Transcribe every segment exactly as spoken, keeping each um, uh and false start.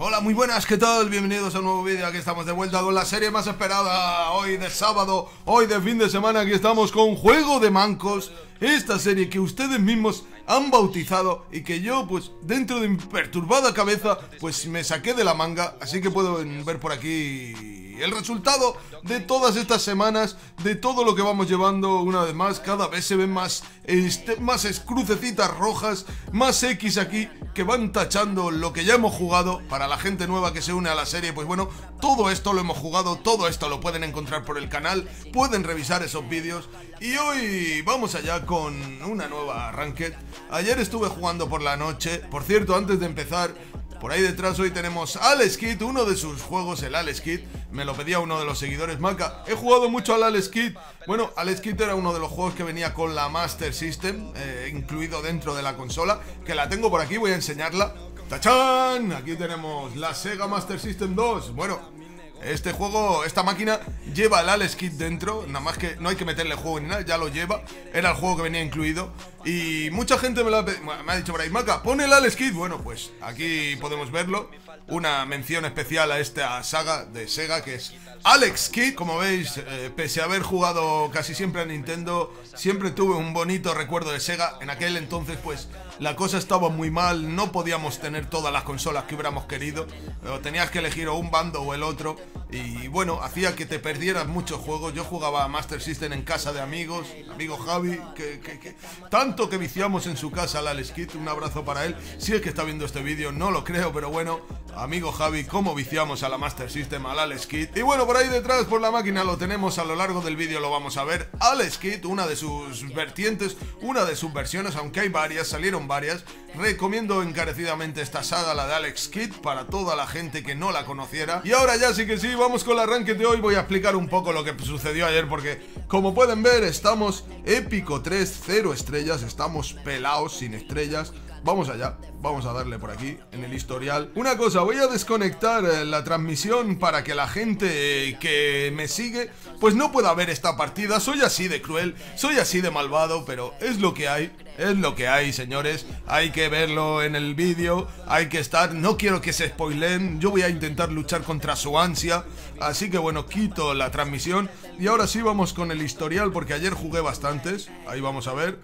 Hola, muy buenas, ¿qué tal? Bienvenidos a un nuevo vídeo. Aquí estamos de vuelta con la serie más esperada. Hoy de sábado, hoy de fin de semana. Aquí estamos con Juego de Mancos. Esta serie que ustedes mismos han bautizado y que yo, pues, dentro de mi perturbada cabeza, pues me saqué de la manga. Así que pueden ver por aquí el resultado de todas estas semanas, de todo lo que vamos llevando. Una vez más, cada vez se ven más, este, más crucecitas rojas, más X aquí, que van tachando lo que ya hemos jugado. Para la gente nueva que se une a la serie, pues bueno, todo esto lo hemos jugado, todo esto lo pueden encontrar por el canal, pueden revisar esos vídeos. Y hoy vamos allá con una nueva ranked. Ayer estuve jugando por la noche. Por cierto, antes de empezar, por ahí detrás hoy tenemos Alex Kidd, uno de sus juegos, el Alex Kidd. Me lo pedía uno de los seguidores. Maca, he jugado mucho al Alex Kidd. Bueno, Alex Kidd era uno de los juegos que venía con la Master System, eh, incluido dentro de la consola, que la tengo por aquí, voy a enseñarla. ¡Tachán! Aquí tenemos la Sega Master System dos. Bueno, este juego, esta máquina lleva el Alex Kidd dentro. Nada más que no hay que meterle juego ni nada, ya lo lleva. Era el juego que venía incluido. Y mucha gente me, lo ha, me ha dicho por ahí, Maca, pon el Alex Kidd. Bueno, pues aquí podemos verlo. Una mención especial a esta saga de Sega, que es Alex Kidd. Como veis, eh, pese a haber jugado casi siempre a Nintendo, siempre tuve un bonito recuerdo de Sega. En aquel entonces, pues, la cosa estaba muy mal. No podíamos tener todas las consolas que hubiéramos querido, pero tenías que elegir o un bando o el otro. Y bueno, hacía que te perdieras muchos juegos. Yo jugaba a Master System en casa de amigos. Amigo Javi, que, que, que tanto que viciamos en su casa al Alex Kidd. Un abrazo para él, si es que está viendo este vídeo. No lo creo, pero bueno, amigo Javi, cómo viciamos a la Master System, al Alex Kidd. Y bueno, por ahí detrás, por la máquina, lo tenemos. A lo largo del vídeo lo vamos a ver. Alex Kidd, una de sus vertientes, una de sus versiones, aunque hay varias, salieron varias. Recomiendo encarecidamente esta saga, la de Alex Kidd, para toda la gente que no la conociera. Y ahora ya sí que sí, vamos con el arranque de hoy. Voy a explicar un poco lo que sucedió ayer, porque como pueden ver, estamos épico tres, cero estrellas. Estamos pelados, sin estrellas. Vamos allá, vamos a darle por aquí en el historial. Una cosa, voy a desconectar la transmisión para que la gente que me sigue pues no pueda ver esta partida. Soy así de cruel, soy así de malvado, pero es lo que hay, es lo que hay, señores. Hay que verlo en el vídeo, hay que estar, no quiero que se spoilen. Yo voy a intentar luchar contra su ansia, así que bueno, quito la transmisión. Y ahora sí vamos con el historial, porque ayer jugué bastantes. Ahí vamos a ver.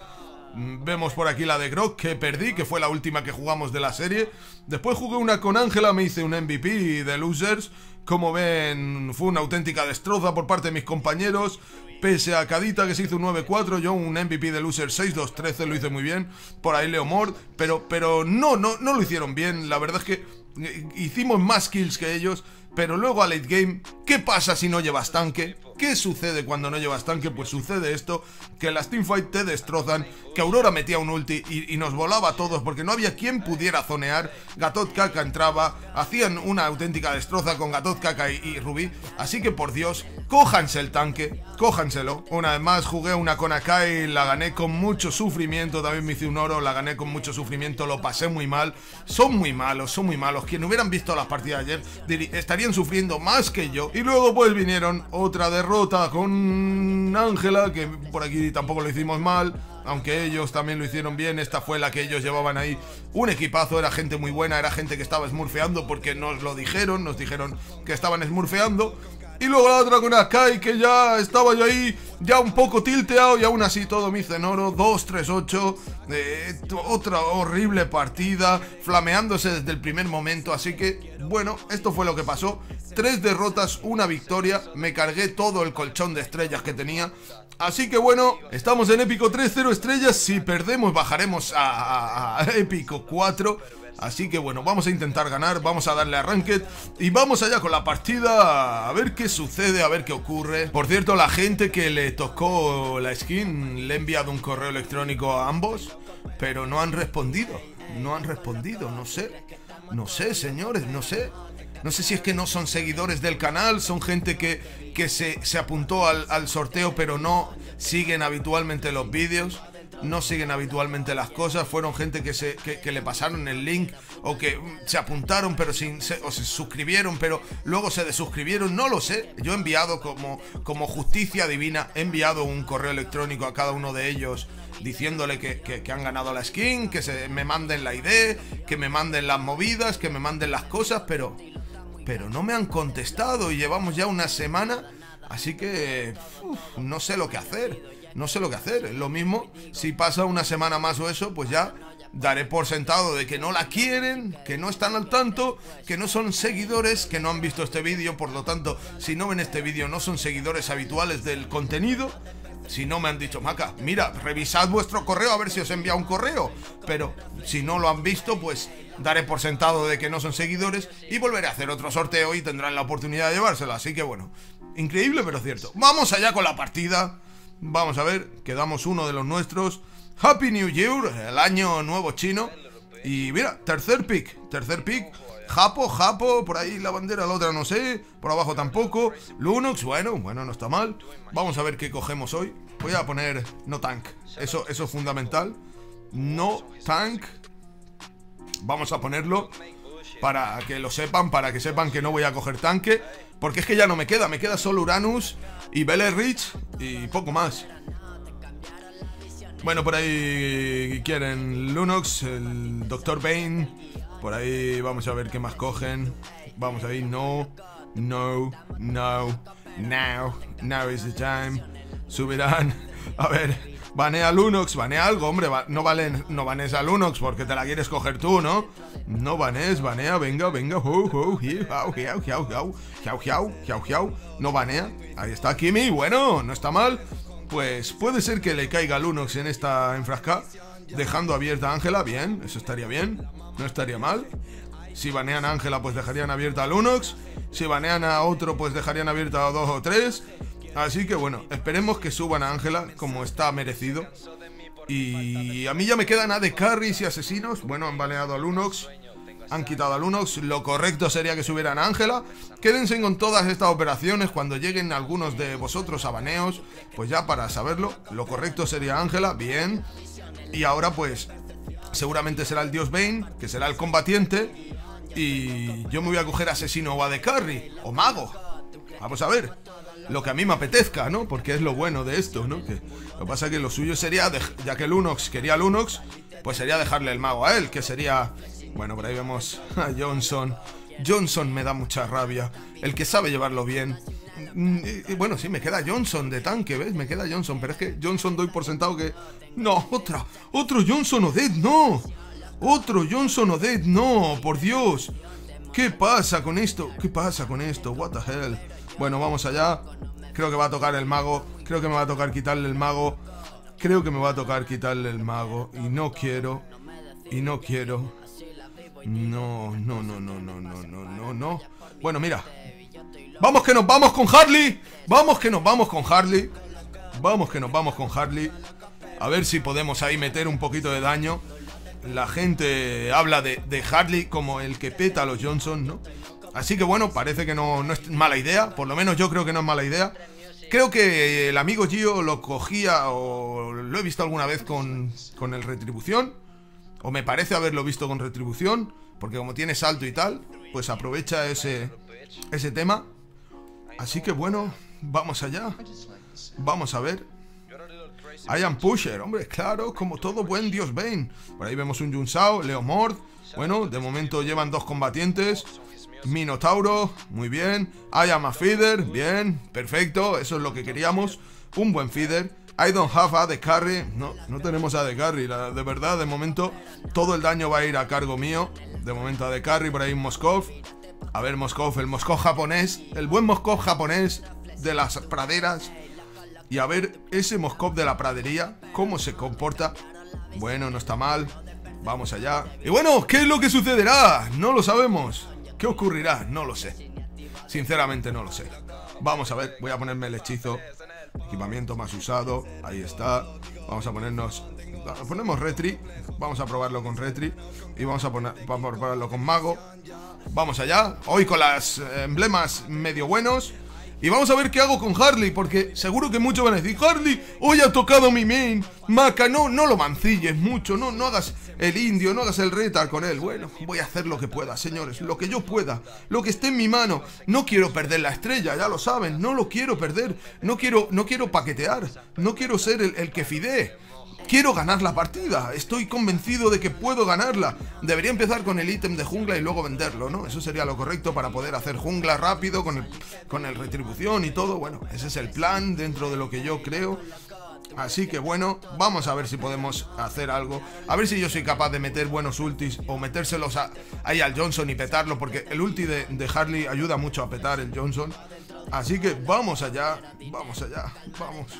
Vemos por aquí la de Grog, que perdí, que fue la última que jugamos de la serie. Después jugué una con Ángela, me hice un M V P de losers. Como ven, fue una auténtica destroza por parte de mis compañeros. Pese a Kadita, que se hizo un nueve cuatro, yo un M V P de loser seis dos trece, lo hice muy bien. Por ahí Leomord, pero, pero no, no, no lo hicieron bien. La verdad es que hicimos más kills que ellos. Pero luego a late game, ¿qué pasa si no llevas tanque? ¿Qué sucede cuando no llevas tanque? Pues sucede esto, que las teamfight te destrozan, que Aurora metía un ulti y, y nos volaba a todos porque no había quien pudiera zonear. Gatotkaca entraba, hacían una auténtica destroza con Gatotkaca y, y Rubí. Así que por Dios, cójanse el tanque, cójanselo. Una vez más jugué una con Akai, la gané con mucho sufrimiento. También me hice un oro, la gané con mucho sufrimiento, lo pasé muy mal. Son muy malos, son muy malos. Quien hubieran visto las partidas de ayer estarían sufriendo más que yo. Y luego pues vinieron otra derrota con Ángela, que por aquí tampoco lo hicimos mal, aunque ellos también lo hicieron bien. Esta fue la que ellos llevaban ahí un equipazo, era gente muy buena, era gente que estaba smurfeando, porque nos lo dijeron, nos dijeron que estaban smurfeando. Y luego la otra con Akai, que ya estaba yo ahí, ya un poco tilteado, y aún así todo me hice en oro, dos tres ocho, eh, otra horrible partida, flameándose desde el primer momento. Así que, bueno, esto fue lo que pasó. Tres derrotas, una victoria, me cargué todo el colchón de estrellas que tenía. Así que bueno, estamos en épico tres, cero estrellas, si perdemos bajaremos a, a, a épico cuatro... Así que bueno, vamos a intentar ganar, vamos a darle a Ranked y vamos allá con la partida, a ver qué sucede, a ver qué ocurre. Por cierto, la gente que le tocó la skin, le he enviado un correo electrónico a ambos, pero no han respondido, no han respondido, no sé, no sé, señores, no sé. No sé si es que no son seguidores del canal, son gente que, que se, se apuntó al, al sorteo, pero no siguen habitualmente los vídeos. no siguen habitualmente las cosas, fueron gente que, se, que, que le pasaron el link o que se apuntaron pero sin, se, o se suscribieron pero luego se desuscribieron, no lo sé. Yo he enviado como, como justicia divina, he enviado un correo electrónico a cada uno de ellos diciéndole que, que, que han ganado la skin, que se, me manden la I D, que me manden las movidas, que me manden las cosas, pero, pero no me han contestado y llevamos ya una semana, así que uf, no sé lo que hacer. No sé lo que hacer, lo mismo, si pasa una semana más o eso, pues ya daré por sentado de que no la quieren, que no están al tanto, que no son seguidores, que no han visto este vídeo, por lo tanto, si no ven este vídeo no son seguidores habituales del contenido. Si no me han dicho, Maca, mira, revisad vuestro correo a ver si os envía un correo, pero si no lo han visto, pues daré por sentado de que no son seguidores y volveré a hacer otro sorteo y tendrán la oportunidad de llevársela, así que bueno, increíble pero cierto. Vamos allá con la partida. Vamos a ver, quedamos uno de los nuestros. Happy New Year, el año nuevo chino. Y mira, tercer pick, tercer pick. Japo, Japo, por ahí la bandera, la otra no sé. Por abajo tampoco. Lunox, bueno, bueno, no está mal. Vamos a ver qué cogemos hoy. Voy a poner no tank, eso, eso es fundamental. No tank. Vamos a ponerlo para que lo sepan, para que sepan que no voy a coger tanque. Porque es que ya no me queda, me queda solo Uranus y Belerich y poco más. Bueno, por ahí quieren Lunox, el doctor Vayne. Por ahí vamos a ver qué más cogen. Vamos ahí, no, no, no, now, now is the time. Subirán, a ver, banea Lunox, banea algo, hombre, no, valen, no banees a Lunox porque te la quieres coger tú, ¿no? No banees, banea, venga, venga, ho, ho, jiao, jiao, jiao, jiao, jiao, jiao, jiao, jiao, no banea. Ahí está Kimi, bueno, no está mal. Pues puede ser que le caiga Lunox en esta enfrasca, dejando abierta a Ángela, bien, eso estaría bien, no estaría mal. Si banean a Ángela, pues dejarían abierta a Lunox. Si banean a otro, pues dejarían abierta a dos o tres. Así que bueno, esperemos que suban a Ángela como está merecido. Y a mí ya me quedan A D carries y asesinos. Bueno, han baneado a Lunox, han quitado a Lunox. Lo correcto sería que subieran a Ángela. Quédense con todas estas operaciones. Cuando lleguen algunos de vosotros a baneos, pues ya para saberlo, lo correcto sería Ángela, bien. Y ahora pues seguramente será el dios Bane, que será el combatiente. Y yo me voy a coger asesino o A D carry o mago. Vamos a ver lo que a mí me apetezca, ¿no? Porque es lo bueno de esto, ¿no? Que lo que pasa es que lo suyo sería, de, ya que Lunox quería Lunox, pues sería dejarle el mago a él, que sería... Bueno, por ahí vemos a Johnson. Johnson me da mucha rabia, el que sabe llevarlo bien. Y, y bueno, sí, me queda Johnson de tanque, ¿ves? Me queda Johnson, pero es que Johnson doy por sentado que... No, otra, otro Johnson Odette, no. Otro Johnson Odette, no, por Dios. ¿Qué pasa con esto? ¿Qué pasa con esto? What the hell. Bueno, vamos allá. Creo que va a tocar el mago. Creo que me va a tocar quitarle el mago. Creo que me va a tocar quitarle el mago. Y no quiero. Y no quiero. No, no, no, no, no, no, no, no, no. Bueno, mira. Vamos que nos vamos con Harley. Vamos que nos vamos con Harley. Vamos que nos vamos con Harley. A ver si podemos ahí meter un poquito de daño. La gente habla de, de Harley como el que peta a los Johnson, ¿no? Así que bueno, parece que no, no es mala idea. Por lo menos yo creo que no es mala idea. Creo que el amigo Gio lo cogía o lo he visto alguna vez con, con el retribución. O me parece haberlo visto con retribución. Porque como tiene salto y tal, pues aprovecha ese, ese tema. Así que bueno, vamos allá. Vamos a ver. I am Pusher, hombre, claro, como todo buen dios Bane. Por ahí vemos un Yun Zhao, Leomord. Bueno, de momento llevan dos combatientes. Minotauro, muy bien. I am a feeder, bien, perfecto. Eso es lo que queríamos, un buen feeder. I don't have A D carry. No, no tenemos A D carry, la, de verdad. De momento todo el daño va a ir a cargo mío. De momento A D carry, por ahí un Moskov. A ver Moskov, el Moskov japonés. El buen Moskov japonés de las praderas. Y a ver ese Moskov de la pradería, cómo se comporta. Bueno, no está mal. Vamos allá. Y bueno, ¿qué es lo que sucederá? No lo sabemos. ¿Qué ocurrirá? No lo sé. Sinceramente no lo sé. Vamos a ver, voy a ponerme el hechizo. Equipamiento más usado. Ahí está. Vamos a ponernos... Ponemos retri. Vamos a probarlo con retri. Y vamos a, poner, vamos a probarlo con mago. Vamos allá. Hoy con las emblemas medio buenos. Y vamos a ver qué hago con Harley, porque seguro que muchos van a decir: Harley, hoy ha tocado mi main. Maca, no, no lo mancilles mucho, no, no hagas el indio, no hagas el retard con él. Bueno, voy a hacer lo que pueda, señores, lo que yo pueda, lo que esté en mi mano. No quiero perder la estrella, ya lo saben, no lo quiero perder. No quiero, no quiero paquetear, no quiero ser el, el que fidee. Quiero ganar la partida, estoy convencido de que puedo ganarla. Debería empezar con el ítem de jungla y luego venderlo, ¿no? Eso sería lo correcto para poder hacer jungla rápido con el, con el retribución y todo. Bueno, ese es el plan dentro de lo que yo creo. Así que bueno, vamos a ver si podemos hacer algo. A ver si yo soy capaz de meter buenos ultis o metérselos a, ahí al Johnson y petarlo, porque el ulti de, de Harley ayuda mucho a petar el Johnson. Así que vamos allá, vamos allá, vamos.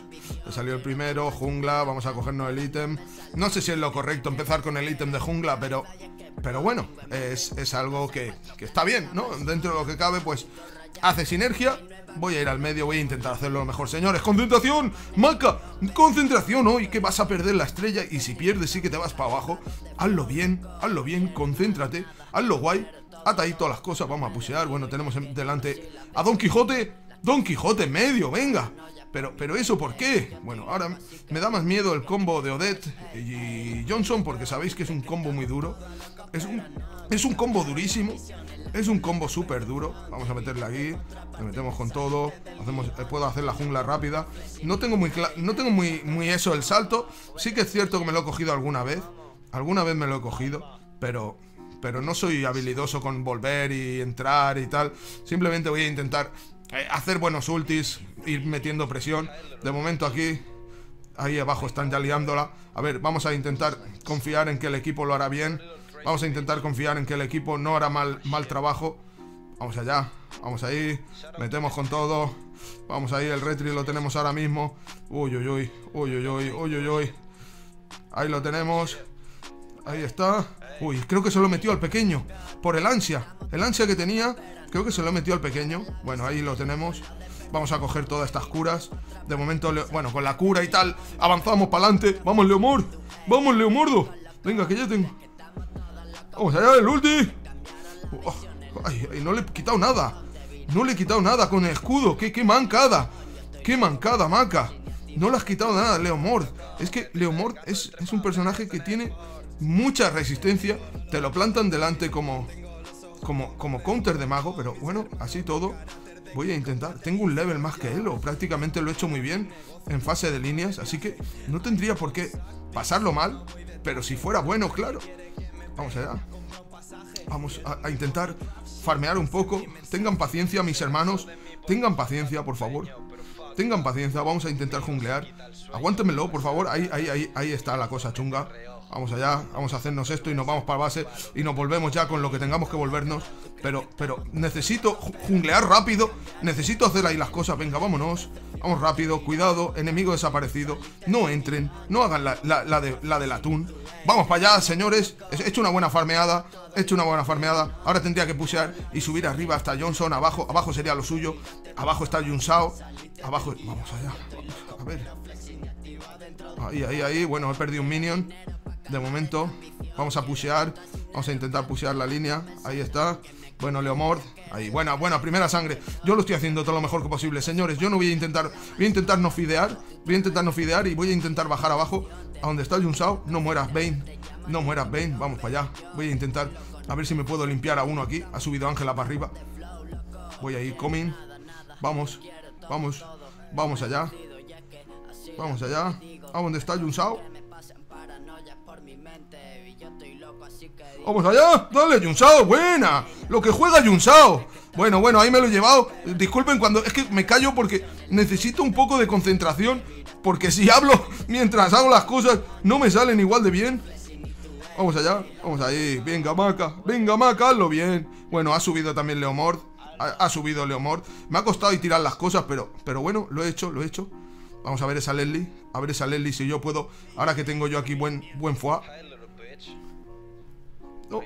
Le salió el primero, jungla, vamos a cogernos el ítem. No sé si es lo correcto empezar con el ítem de jungla, pero, pero bueno, es, es algo que, que está bien, ¿no? Dentro de lo que cabe, pues hace sinergia. Voy a ir al medio, voy a intentar hacerlo lo mejor, señores. ¡Concentración! ¡Maca! ¡Concentración hoy! Que vas a perder la estrella, y si pierdes sí que te vas para abajo. Hazlo bien, hazlo bien, concéntrate, hazlo guay. Ata ahí todas las cosas, vamos a pushear. Bueno, tenemos delante a Don Quijote. Don Quijote en medio, venga. Pero, pero eso, ¿por qué? Bueno, ahora me da más miedo el combo de Odette y Johnson, porque sabéis que es un combo muy duro. Es un, es un combo durísimo. Es un combo súper duro. Vamos a meterle aquí. Le metemos con todo. Hacemos, puedo hacer la jungla rápida. No tengo muy no tengo muy, muy eso el salto. Sí que es cierto que me lo he cogido alguna vez. Alguna vez me lo he cogido. Pero... pero no soy habilidoso con volver y entrar y tal. Simplemente voy a intentar eh, hacer buenos ultis, ir metiendo presión. De momento aquí, ahí abajo están ya liándola. A ver, vamos a intentar confiar en que el equipo lo hará bien. Vamos a intentar confiar en que el equipo no hará mal, mal trabajo. Vamos allá, vamos ahí, metemos con todo. Vamos ahí, el retri lo tenemos ahora mismo. Uy, uy, uy, uy, uy, uy, uy, uy, uy. Ahí lo tenemos. Ahí está. Uy, creo que se lo metió al pequeño. Por el ansia. El ansia que tenía, creo que se lo metió al pequeño. Bueno, ahí lo tenemos. Vamos a coger todas estas curas. De momento, bueno, con la cura y tal, avanzamos para adelante. ¡Vamos, Leomord! ¡Vamos, Leomordo! Venga, que ya tengo. ¡Vamos allá, el ulti! Oh, ay, ay, no le he quitado nada. No le he quitado nada con el escudo. ¡Qué, qué mancada! ¡Qué mancada, Maca! No le has quitado nada, Leomord. Es que Leomord es, es un personaje que tiene mucha resistencia. Te lo plantan delante como, como como counter de mago, pero bueno, así todo voy a intentar. Tengo un level más que él, o prácticamente lo he hecho muy bien en fase de líneas, así que no tendría por qué pasarlo mal, pero si fuera bueno, claro. Vamos allá. Vamos a, a intentar farmear un poco. Tengan paciencia, mis hermanos. Tengan paciencia, por favor. Tengan paciencia, vamos a intentar junglear. Aguántemelo, por favor. Ahí, ahí, ahí, ahí está la cosa chunga. Vamos allá, vamos a hacernos esto y nos vamos para base y nos volvemos ya con lo que tengamos que volvernos. Pero, pero necesito junglear rápido, necesito hacer ahí las cosas. Venga, vámonos, vamos rápido, cuidado, enemigo desaparecido. No entren, no hagan la, la, la, de, la del atún. Vamos para allá, señores. He hecho una buena farmeada, he hecho una buena farmeada. Ahora tendría que pushear y subir arriba hasta Johnson, abajo, abajo sería lo suyo. Abajo está Yun Zhao, abajo, vamos allá, vamos, a ver. Ahí, ahí, ahí, bueno, he perdido un minion. De momento, vamos a pushear. Vamos a intentar pushear la línea. Ahí está, bueno, Leomord. Ahí, buena, buena, primera sangre. Yo lo estoy haciendo todo lo mejor que posible, señores. Yo no voy a intentar, voy a intentar no fidear. Voy a intentar no fidear y voy a intentar bajar abajo a donde está Yun Zhao. No mueras, Vayne. No mueras, Vayne, vamos para allá. Voy a intentar, a ver si me puedo limpiar a uno aquí. Ha subido Ángela para arriba. Voy a ir coming. Vamos, vamos, vamos allá. Vamos allá, a donde está Yun Zhao. Vamos allá, dale, Yun Zhao, buena. Lo que juega Yun Zhao. Bueno, bueno, ahí me lo he llevado. Disculpen cuando, es que me callo porque necesito un poco de concentración, porque si hablo mientras hago las cosas no me salen igual de bien. Vamos allá, vamos ahí. Venga, Maca, venga, Maca, hazlo bien. Bueno, ha subido también Leomord. Ha, ha subido Leomord. Me ha costado tirar las cosas, pero, pero bueno, lo he hecho, lo he hecho. Vamos a ver esa Leslie, a ver esa Leslie si yo puedo. Ahora que tengo yo aquí buen, buen foie. Oh.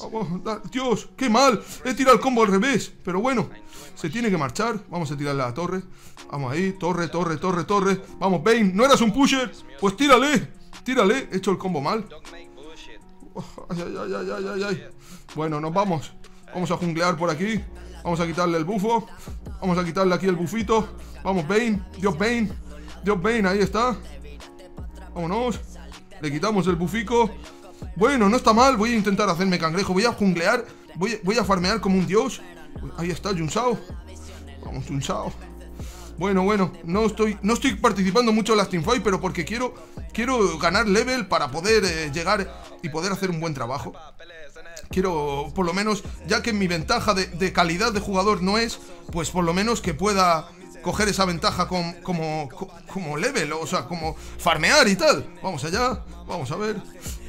Oh, Dios, qué mal. He tirado el combo al revés, pero bueno, se tiene que marchar. Vamos a tirar la torre. Vamos ahí, torre, torre, torre, torre. Vamos, Bane, ¿no eras un pusher? Pues tírale, tírale, he hecho el combo mal. Oh, ay, ay, ay, ay, ay, ay. Bueno, nos vamos. Vamos a junglear por aquí. Vamos a quitarle el bufo. Vamos a quitarle aquí el bufito. Vamos, Vayne. Dios, Vayne. Dios, Vayne. Ahí está. Vámonos. Le quitamos el bufico. Bueno, no está mal. Voy a intentar hacerme cangrejo. Voy a junglear. Voy, voy a farmear como un dios. Ahí está, Yun Zhao. Vamos, Yun Zhao. Bueno, bueno, no estoy, no estoy participando mucho en las teamfights, pero porque quiero, quiero ganar level para poder eh, llegar y poder hacer un buen trabajo. Quiero, por lo menos, ya que mi ventaja de, de calidad de jugador no es, pues por lo menos que pueda coger esa ventaja com, como, co, como level, o sea, como farmear y tal. Vamos allá, vamos a ver,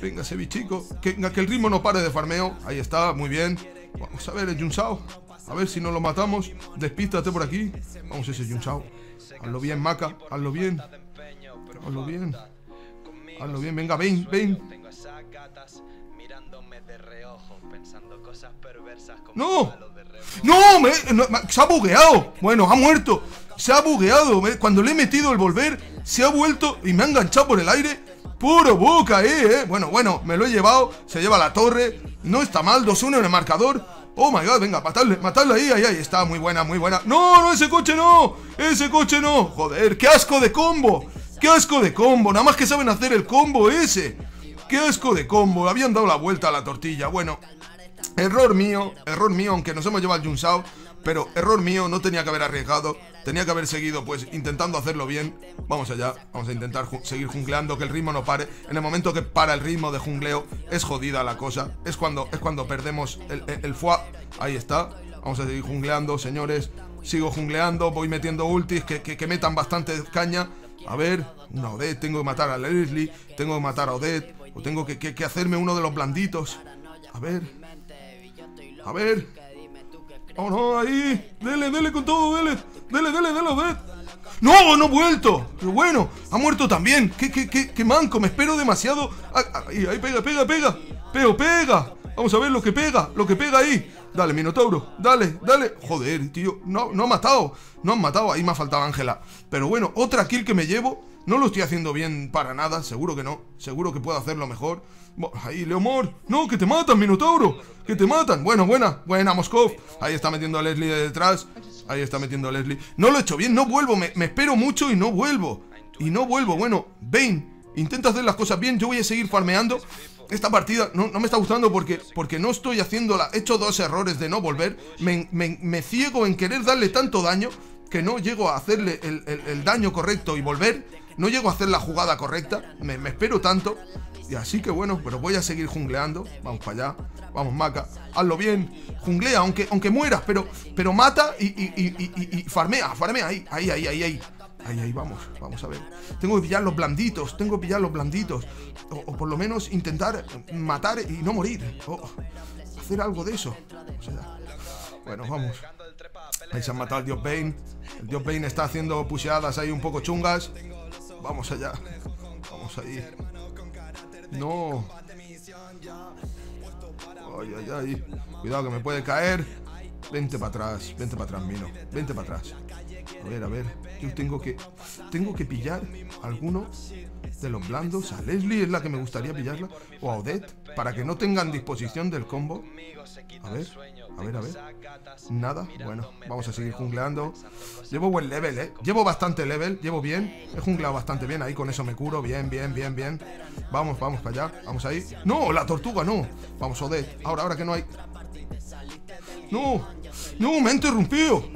venga ese bichico, que, que el ritmo no pare de farmeo. Ahí está, muy bien. Vamos a ver el Yun Zhao. A ver si no lo matamos. Despístate por aquí. Vamos ese Yun Zhao. Hazlo bien, Maca. Hazlo bien. Hazlo bien. Hazlo bien. Venga, ven, ven. ¡No! ¡No! Me, no me, se ha bugueado. Bueno, ha muerto. Se ha bugueado. Cuando le he metido el volver, se ha vuelto y me ha enganchado por el aire. Puro boca, eh, eh. Bueno, bueno, me lo he llevado. Se lleva la torre. No está mal. dos uno en el marcador. Oh my god, venga, matadle, matadle ahí, ahí, ahí está, muy buena, muy buena. No, no, ese coche no, ese coche no. Joder, qué asco de combo, qué asco de combo, nada más que saben hacer el combo ese. Qué asco de combo, habían dado la vuelta a la tortilla. Bueno, error mío, error mío, aunque nos hemos llevado al Yun Zhao, pero error mío, no tenía que haber arriesgado. Tenía que haber seguido, pues, intentando hacerlo bien. Vamos allá, vamos a intentar ju seguir jungleando, que el ritmo no pare. En el momento que para el ritmo de jungleo, es jodida la cosa. Es cuando, es cuando perdemos el, el, el foie. Ahí está. Vamos a seguir jungleando, señores. Sigo jungleando, voy metiendo ultis que, que, que metan bastante caña. A ver, una Odette, tengo que matar a Leslie. Tengo que matar a Odette. O tengo que, que, que hacerme uno de los blanditos. A ver. A ver. Oh no, ahí. Dele, dele con todo, dele. Dele, dele, dele, dele. No, no ha vuelto. Pero bueno, ha muerto también. Qué, qué, qué, qué manco, me espero demasiado. Ahí, ahí, pega, pega, pega. Pero pega. Vamos a ver lo que pega, lo que pega ahí. Dale, Minotauro, dale, dale. Joder, tío, no, no ha matado. No han matado, ahí me ha faltado Ángela. Pero bueno, otra kill que me llevo. No lo estoy haciendo bien para nada, seguro que no. Seguro que puedo hacerlo mejor. Ahí, Leomord. No, que te matan, Minotauro. Que te matan. Bueno, buena. Buena, Moskov. Ahí está metiendo a Leslie de detrás. Ahí está metiendo a Leslie. No lo he hecho bien, no vuelvo. Me, me espero mucho y no vuelvo. Y no vuelvo. Bueno, Vayne, intenta hacer las cosas bien. Yo voy a seguir farmeando. Esta partida no, no me está gustando porque, porque no estoy haciéndola. He hecho dos errores de no volver. Me, me, me ciego en querer darle tanto daño que no llego a hacerle el, el, el daño correcto y volver. No llego a hacer la jugada correcta, me, me espero tanto. Y así que bueno, pero voy a seguir jungleando. Vamos para allá, vamos Maca. Hazlo bien, junglea, aunque, aunque mueras. Pero, pero mata y, y, y, y, y farmea, farmea, ahí, ahí, ahí, ahí, ahí. Ahí, ahí, vamos, vamos a ver. Tengo que pillar los blanditos, tengo que pillar los blanditos. O, o por lo menos intentar matar y no morir. O hacer algo de eso. O sea, bueno, vamos. Ahí se han matado al Dios Vayne. El Dios Vayne está haciendo pusheadas ahí un poco chungas. Vamos allá. Vamos ahí. No. Ay, ay, ay. Cuidado que me puede caer. Vente para atrás. Vente para atrás, Mino. Vente para atrás. A ver, a ver. Yo tengo que... Tengo que pillar alguno de los blandos. A Leslie es la que me gustaría pillarla. O a Odette. Para que no tengan disposición del combo. A ver. A ver, a ver. Nada. Bueno, vamos a seguir jungleando. Llevo buen level, eh. Llevo bastante level. Llevo bien. He jungleado bastante bien. Ahí con eso me curo. Bien, bien, bien, bien. Vamos, vamos para allá. Vamos ahí. ¡No! ¡La tortuga! ¡No! Vamos, Odette. Ahora, ahora que no hay... ¡No! ¡No! ¡Me ha interrumpido!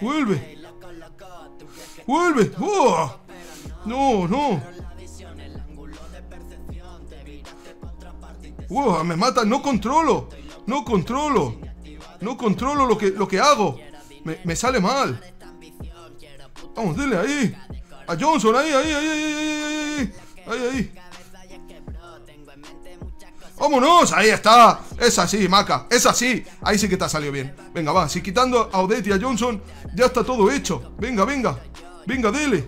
¡Vuelve! ¡Vuelve! ¡Oh! ¡No! ¡No! ¡Oh! ¡Me mata! ¡No controlo! ¡No controlo! No controlo lo que, lo que hago. Me, me sale mal. Vamos, dile ahí. A Johnson, ahí, ahí, ahí, ahí, ahí, ahí, ahí. ¡Vámonos! Ahí está. Es así, Maca. Es así. Ahí sí que te ha salido bien. Venga, va. Si quitando a Odette y a Johnson, ya está todo hecho. Venga, venga. Venga, dele.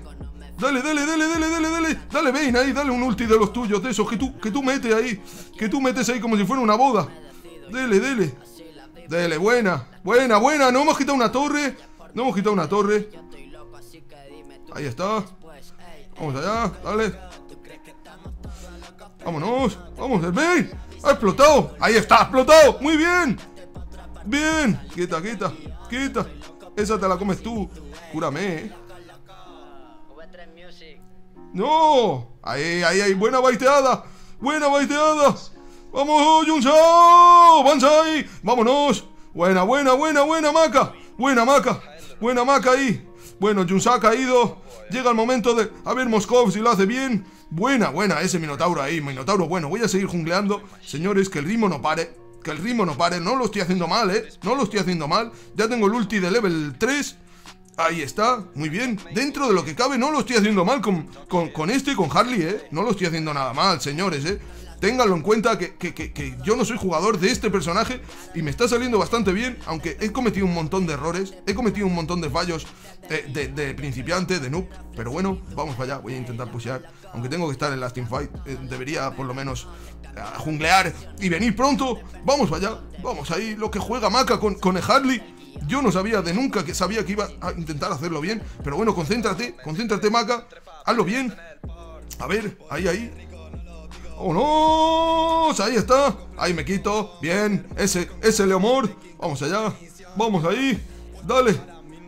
Dale, dale, dale, dale, dale, dale. Dale, Vayne ahí, dale un ulti de los tuyos, de esos que tú, que tú metes ahí. Que tú metes ahí como si fuera una boda. Dele, dele. Dele, buena, buena, buena. No hemos quitado una torre. No hemos quitado una torre. Ahí está. Vamos allá, dale. Vámonos. Vamos, el Vayne. Ha explotado. Ahí está, ha explotado. Muy bien. Bien. Quita, quita. Quita. Esa te la comes tú. Cúrame. No. Ahí, ahí, ahí. Buena baiteada. Buena baiteada. Vamos, Yun Zhao. Banzai. Vámonos. Buena, buena, buena, buena maca. Buena maca. Buena maca ahí. Bueno, Yun Zhao ha caído. Llega el momento de... A ver, Moskov, si lo hace bien. Buena, buena. Ese Minotauro ahí. Minotauro, bueno. Voy a seguir jungleando. Señores, que el ritmo no pare. Que el ritmo no pare, no lo estoy haciendo mal, eh. No lo estoy haciendo mal. Ya tengo el ulti de level tres. Ahí está, muy bien. Dentro de lo que cabe, no lo estoy haciendo mal con, con, con este y con Harley, eh. No lo estoy haciendo nada mal, señores, eh. Ténganlo en cuenta que, que, que, que yo no soy jugador de este personaje y me está saliendo bastante bien, aunque he cometido un montón de errores, he cometido un montón de fallos de, de, de principiante, de noob, pero bueno, vamos para allá, voy a intentar pushear, aunque tengo que estar en las teamfight, eh, debería por lo menos eh, junglear y venir pronto, vamos para allá, vamos ahí, lo que juega Maca con, con el Harley. Yo no sabía de nunca que sabía que iba a intentar hacerlo bien, pero bueno, concéntrate, concéntrate Maca, hazlo bien, a ver, ahí, ahí. ¡Oh, no! Ahí está. Ahí me quito. Bien. Ese, ese Leomord. Vamos allá. Vamos ahí. Dale.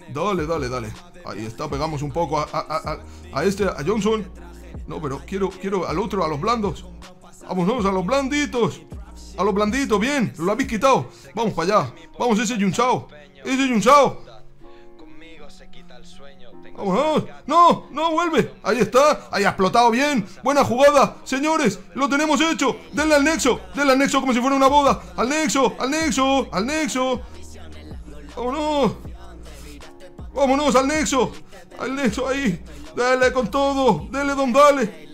Dale, dale, dale. Ahí está. Pegamos un poco a, a, a, a este, a Johnson. No, pero quiero, quiero al otro, a los blandos. Vámonos a los blanditos. A los blanditos. Bien. Lo habéis quitado. Vamos para allá. Vamos, ese Yun Zhao. Ese Yun Zhao. ¡Vámonos! ¡No! ¡No! ¡Vuelve! ¡Ahí está! ¡Ahí ha explotado bien! ¡Buena jugada! ¡Señores! ¡Lo tenemos hecho! ¡Denle al nexo! ¡Denle al nexo como si fuera una boda! ¡Al nexo! ¡Al nexo! ¡Al nexo! ¡Vámonos! ¡Vámonos al nexo! ¡Al nexo ahí! ¡Dale con todo! ¡Dale don dale!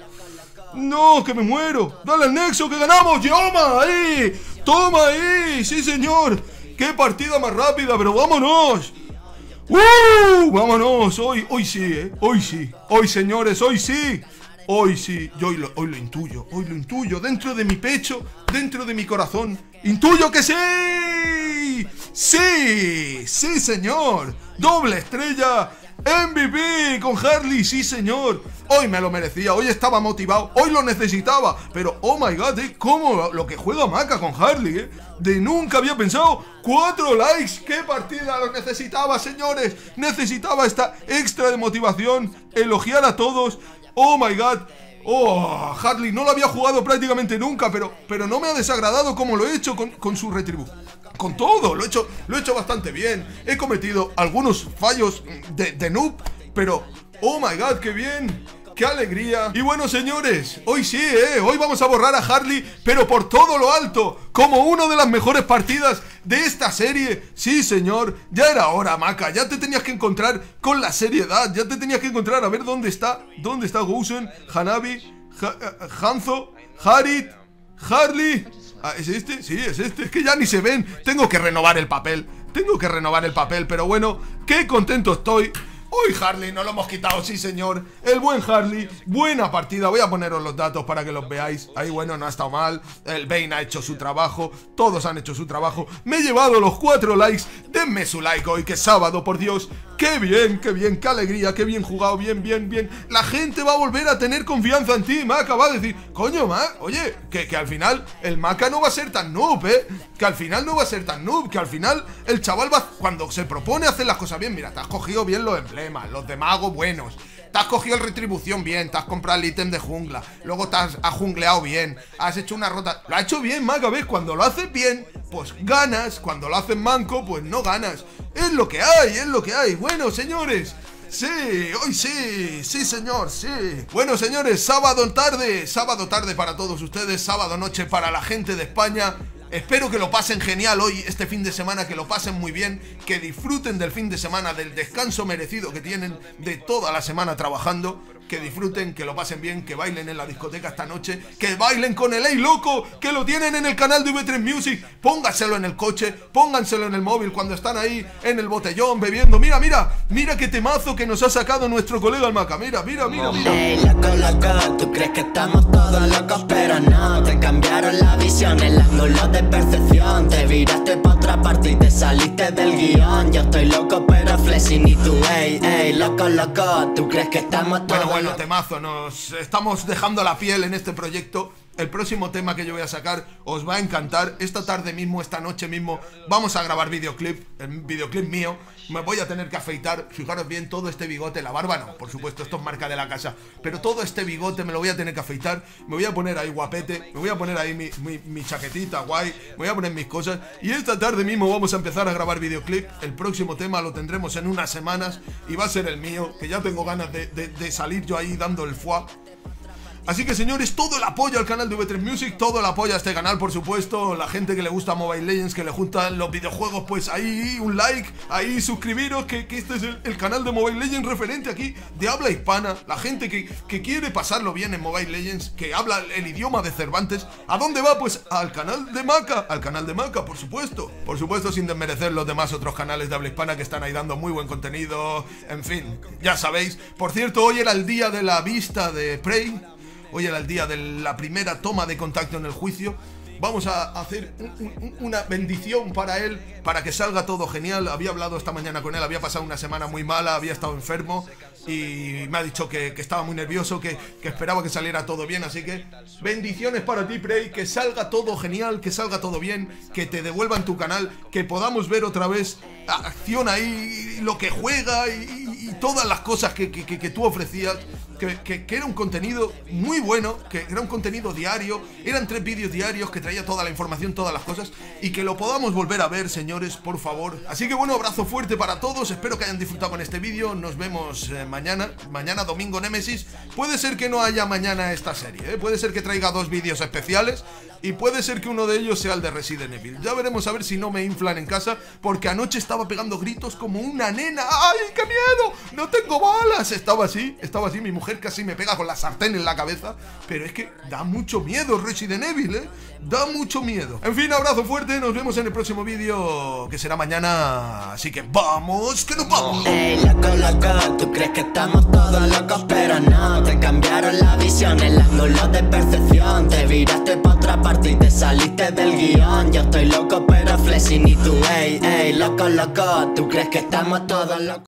¡No! ¡Que me muero! ¡Dale al nexo que ganamos! ¡Toma ahí! ¡Toma ahí! ¡Sí señor! ¡Qué partida más rápida! ¡Pero vámonos! ¡Uh! Vámonos, hoy, hoy sí, eh. Hoy sí, hoy señores, hoy sí. Hoy sí, yo hoy lo, hoy lo intuyo, hoy lo intuyo, dentro de mi pecho, dentro de mi corazón. ¡Intuyo que sí! ¡Sí! ¡Sí, señor! ¡Doble estrella! ¡M V P con Harley! ¡Sí, señor! Hoy me lo merecía, hoy estaba motivado, hoy lo necesitaba. Pero, oh my god, eh, cómo lo que juega Maca con Harley, eh. De nunca había pensado. Cuatro likes, qué partida, lo necesitaba, señores. Necesitaba esta extra de motivación. Elogiar a todos. Oh my god. Oh, Harley, no lo había jugado prácticamente nunca, pero, pero no me ha desagradado como lo he hecho con, con su retribu. Con todo, lo he hecho, lo he hecho bastante bien. He cometido algunos fallos de, de noob, pero... ¡Oh, my God! ¡Qué bien! ¡Qué alegría! Y bueno, señores, hoy sí, ¿eh? Hoy vamos a borrar a Harley, pero por todo lo alto, como una de las mejores partidas de esta serie. Sí, señor, ya era hora, Maca, ya te tenías que encontrar con la seriedad, ya te tenías que encontrar. A ver, ¿dónde está? ¿Dónde está Gosen? Hanabi, ha Hanzo, Harit, Harley... Ah, ¿es este? Sí, es este, es que ya ni se ven. Tengo que renovar el papel, tengo que renovar el papel, pero bueno, qué contento estoy. Uy, Harley, no lo hemos quitado, sí señor. El buen Harley, buena partida. Voy a poneros los datos para que los veáis. Ahí, bueno, no ha estado mal. El Vayne ha hecho su trabajo, todos han hecho su trabajo. Me he llevado los cuatro likes. Denme su like hoy, que es sábado, por Dios. Qué bien, qué bien, qué alegría. Qué bien jugado, bien, bien, bien. La gente va a volver a tener confianza en ti, Maca. Va a decir, coño, Maca, oye, que, que al final el Maca no va a ser tan noob, eh. Que al final no va a ser tan noob. Que al final el chaval va, cuando se propone hacer las cosas bien. Mira, te has cogido bien los empleos, los de mago buenos, te has cogido el retribución bien, te has comprado el ítem de jungla, luego te has, has jungleado bien, has hecho una rota, lo ha hecho bien Maca, ¿ves? Cuando lo haces bien, pues ganas, cuando lo haces manco, pues no ganas, es lo que hay, es lo que hay. Bueno, señores, sí, hoy sí, sí señor, sí. Bueno, señores, sábado tarde, sábado tarde para todos ustedes, sábado noche para la gente de España. Espero que lo pasen genial hoy, este fin de semana, que lo pasen muy bien, que disfruten del fin de semana, del descanso merecido que tienen de toda la semana trabajando, que disfruten, que lo pasen bien, que bailen en la discoteca esta noche, que bailen con el Ey Loco, que lo tienen en el canal de V tres Music, póngaselo en el coche, pónganselo en el móvil cuando están ahí en el botellón bebiendo. Mira, mira, mira qué temazo que nos ha sacado nuestro colega el Maca, mira, mira, mira, mira. Hey, loco, loco, tú crees que estamos todos locos, pero no, te cambiaron la visión, el ángulo de percepción, te viraste pa' otra parte y te saliste del guión, yo estoy loco pero flexing y tú, ey, ey, loco, loco, tú crees que estamos todos... Bueno, bueno, temazo, nos estamos dejando la piel en este proyecto El próximo tema que yo voy a sacar os va a encantar. Esta tarde mismo, esta noche mismo, vamos a grabar videoclip, el videoclip mío. Me voy a tener que afeitar, fijaros bien, todo este bigote, la barba no, por supuesto, esto es marca de la casa, pero todo este bigote me lo voy a tener que afeitar. Me voy a poner ahí guapete, me voy a poner ahí mi, mi, mi chaquetita guay, me voy a poner mis cosas. Y esta tarde mismo vamos a empezar a grabar videoclip. El próximo tema lo tendremos en unas semanas y va a ser el mío, que ya tengo ganas de, de, de salir yo ahí dando el foie. Así que, señores, todo el apoyo al canal de V tres Music, todo el apoyo a este canal, por supuesto. La gente que le gusta Mobile Legends, que le gustan los videojuegos, pues ahí un like, ahí suscribiros, que, que este es el, el canal de Mobile Legends referente aquí de habla hispana. La gente que, que quiere pasarlo bien en Mobile Legends, que habla el idioma de Cervantes, ¿a dónde va? Pues al canal de Maca, al canal de Maca, por supuesto. Por supuesto, sin desmerecer los demás otros canales de habla hispana que están ahí dando muy buen contenido, en fin, ya sabéis. Por cierto, hoy era el día de la vista de Prey. Hoy era el día de la primera toma de contacto en el juicio. Vamos a hacer un, un, una bendición para él, para que salga todo genial. Había hablado esta mañana con él, había pasado una semana muy mala, había estado enfermo y me ha dicho que, que estaba muy nervioso, que, que esperaba que saliera todo bien. Así que bendiciones para ti, Prey, que salga todo genial, que salga todo bien, que te devuelvan tu canal, que podamos ver otra vez acción ahí, lo que juega y, y todas las cosas que, que, que, que tú ofrecías. Que, que, que era un contenido muy bueno, que era un contenido diario, eran tres vídeos diarios que traía toda la información, todas las cosas, y que lo podamos volver a ver, señores, por favor. Así que bueno, abrazo fuerte para todos, espero que hayan disfrutado con este vídeo, nos vemos eh, mañana, mañana domingo Némesis. Puede ser que no haya mañana esta serie, ¿eh? Puede ser que traiga dos vídeos especiales y puede ser que uno de ellos sea el de Resident Evil. Ya veremos a ver si no me inflan en casa, porque anoche estaba pegando gritos como una nena. ¡Ay, qué miedo! ¡No tengo balas! Estaba así, estaba así, mi mujer casi me pega con la sartén en la cabeza. Pero es que da mucho miedo Resident Evil, ¿eh? Da mucho miedo. En fin, abrazo fuerte, nos vemos en el próximo vídeo, que será mañana. Así que vamos, que nos vamos. Hey, loco, loco, tú crees que estamos todos locos, pero no, te cambiaron la visión, el ángulo de percepción. Te viraste para otra parte y te saliste del guión. Yo estoy loco, pero flexing y tú, hey, hey, loco, loco, tú crees que estamos todos locos.